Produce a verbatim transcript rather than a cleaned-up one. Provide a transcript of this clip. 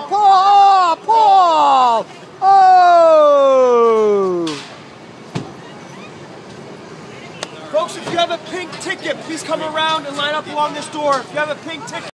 there, Paul! Paul! Oh! Folks, if you have a pink ticket, please come around and line up along this door. If you have a pink ticket.